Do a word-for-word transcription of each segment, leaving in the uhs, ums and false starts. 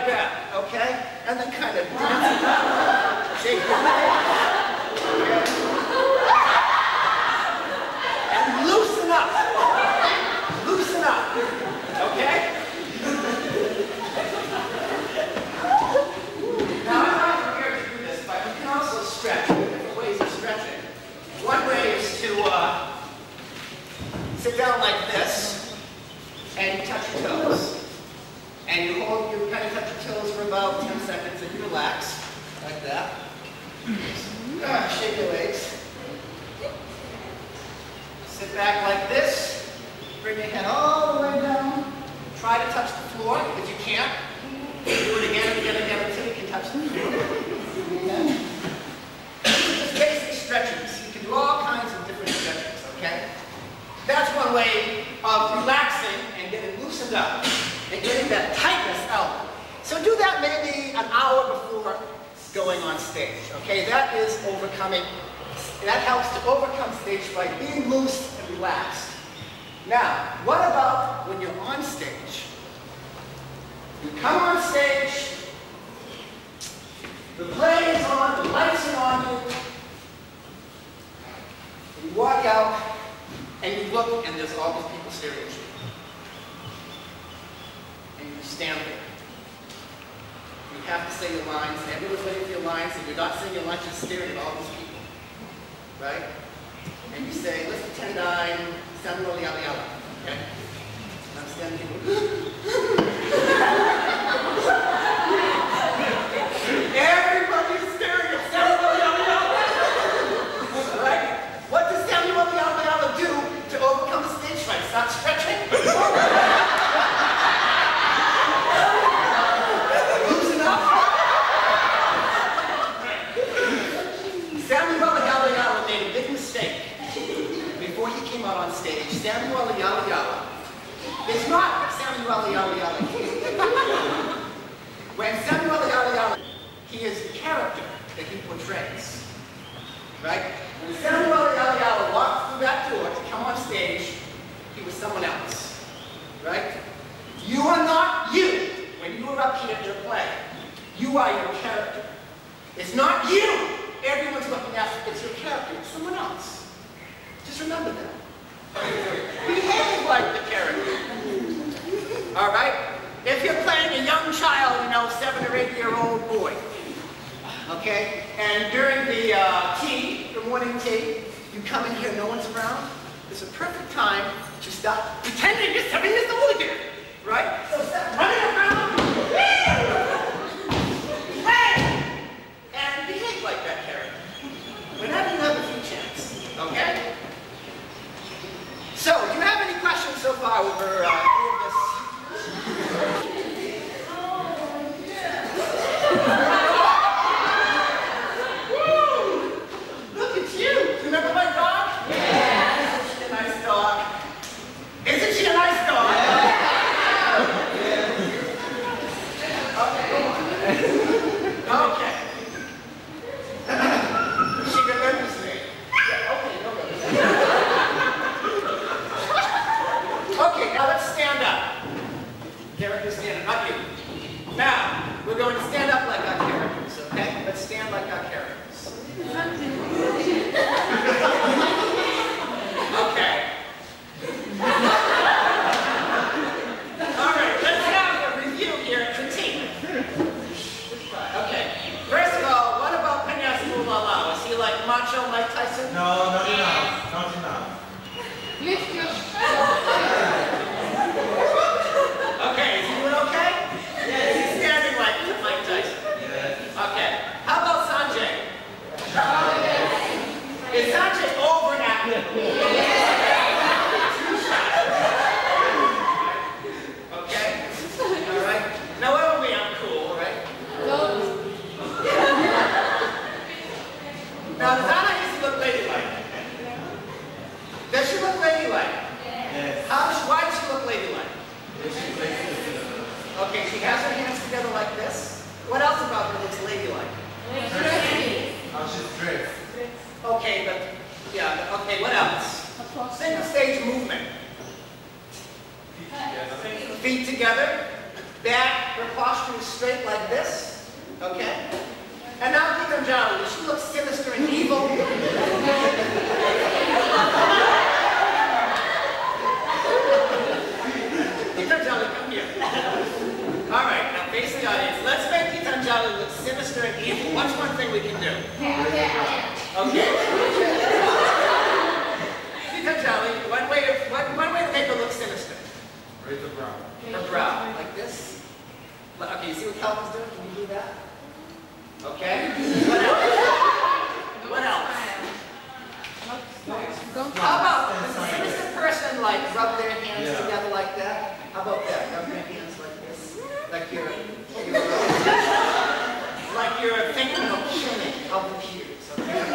like that, okay? And then kind of dance. See? And loosen up. Loosen up. Okay? Now, I'm not prepared to do this, but you can also stretch. There are different ways of stretching. One way is to uh, sit down like this and touch your toes. And you hold, you kind of touch your toes for about ten seconds and you relax, like that. Uh, shake your legs. Sit back like this. Bring your head all the way down. Try to touch the floor, if you can't. Do it again and again and again until you can touch the floor. Okay. Just basic stretches. You can do all kinds of different stretches, okay? That's one way of relaxing and getting loosened up. And getting that tightness out. So do that maybe an hour before going on stage, okay? That is overcoming, that helps to overcome stage fright, being loose and relaxed. Now, what about when you're on stage? You come on stage, the play is on, the lights are on you, you walk out, and you look, and there's all these people staring at you. Stand there. You have to say your lines. Everyone's waiting for your lines, and you're not saying your lines, you're staring at all these people. Right? And you say, let's pretend I'm Samuel Eliyala. Okay? And I'm standing here. Everybody's staring at Samuel Eliyala. Right? What does Samuel Eliyala do to overcome stage fright? Stop stretching? On stage, Samuel Eliyala is not Samuel Eliyala. When Samuel Eliyala, he is the character that he portrays. Right? When Samuel Eliyala walked through that door to come on stage, he was someone else. Right? You are not you when you are up here at your play. You are your character. It's not you. Everyone's looking at you. It's your character. It's someone else. Just remember that. Behave like the character. All right? If you're playing a young child, you know, seven or eight year old boy, okay? And during the uh, tea, the morning tea, you come in here, no one's around. It's a perfect time to stop pretending you're seven years old again, right? So stop running around, play, and behave like that character. Whenever you have a few chance, okay? So, do you have any questions so far over uh, this? Oh, yeah. Woo! Look at you! Do you remember my dog? Yeah! Isn't she a nice dog? Isn't she a nice dog? Yeah. Yeah. Okay. Okay. We're going to stand up like our characters, okay? Let's stand like our characters. Okay. All right, let's have a review here, critique. Okay, first of all, what about Pinas? Is he like macho, like Tyson? No, not enough, not enough. Lift your okay, is he doing okay? Yes. It's not just over and out. Okay? All right? Now, why don't we I'm cool, all right? Now, does Anna used to look ladylike? Does she look ladylike? Yes. How does, why does she look ladylike? Okay, she has her hands together like this. What else about her looks ladylike? How she's dressed. Okay, but, yeah, okay, what else? Single stage movement. Feet together. back, her posture is straight like this, okay? And now Kitanjali, she looks sinister and evil. Kitanjali, come here. All right, now face the audience. Let's make Kitanjali look sinister and evil. What's one thing we can do? Okay. Kitanjali, one way to one, one way to make her look sinister. Raise the brow. Her brow, like this. Okay, you see what Calvin's doing? Can you do that? Okay. What else? What else? How about a sinister person like rub their hands yeah. together like that? How about that? Rub their hands like this, like you're like you're thinking of killing other peers. Okay.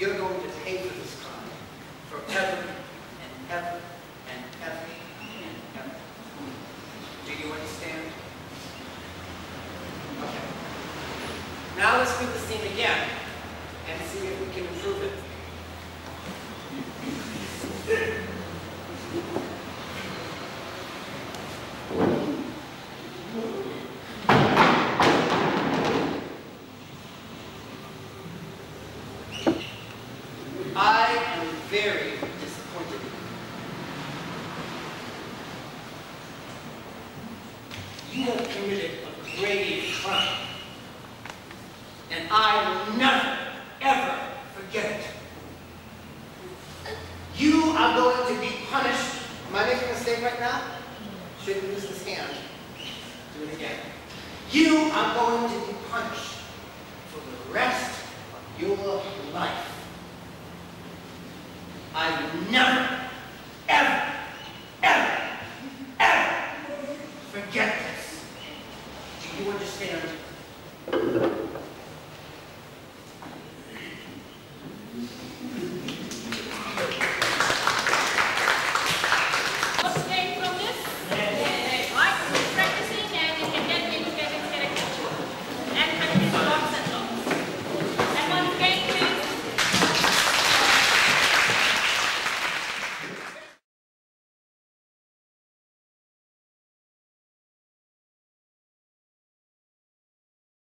You're going to pay for this crime. you have committed a grave crime. And I will never, ever forget it. You are going to be punished. Am I making a mistake right now? Shouldn't lose this hand. Do it again. You are going to be punished for the rest of your life. I will never